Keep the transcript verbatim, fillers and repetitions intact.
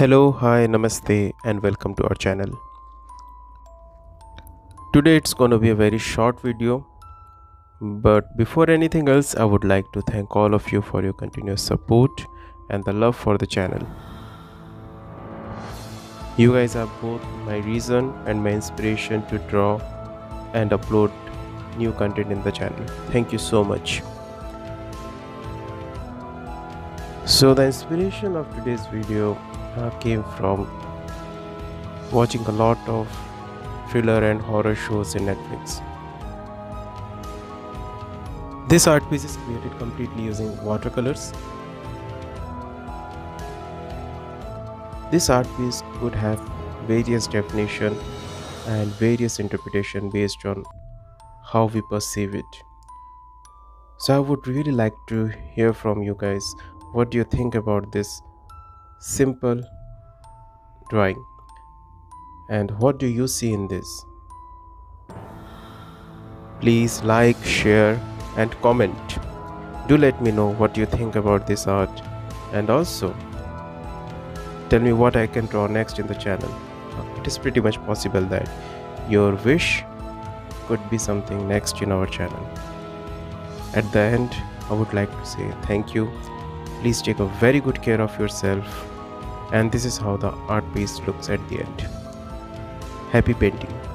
Hello, hi, namaste, and welcome to our channel. Today it's going to be a very short video, but before anything else, I would like to thank all of you for your continuous support and the love for the channel. You guys are both my reason and my inspiration to draw and upload new content in the channel. Thank you so much. So the inspiration of today's video Uh, came from watching a lot of thriller and horror shows in Netflix. This art piece is created completely using watercolors. This art piece could have various definitions and various interpretations based on how we perceive it. So I would really like to hear from you guys. What do you think about this simple drawing, and what do you see in this? Please like, share and comment. Do let me know what you think about this art, and also tell me what I can draw next in the channel. It is pretty much possible that your wish could be something next in our channel. At the end, I would like to say thank you. Please take a very good care of yourself, and this is how the art piece looks at the end. Happy painting!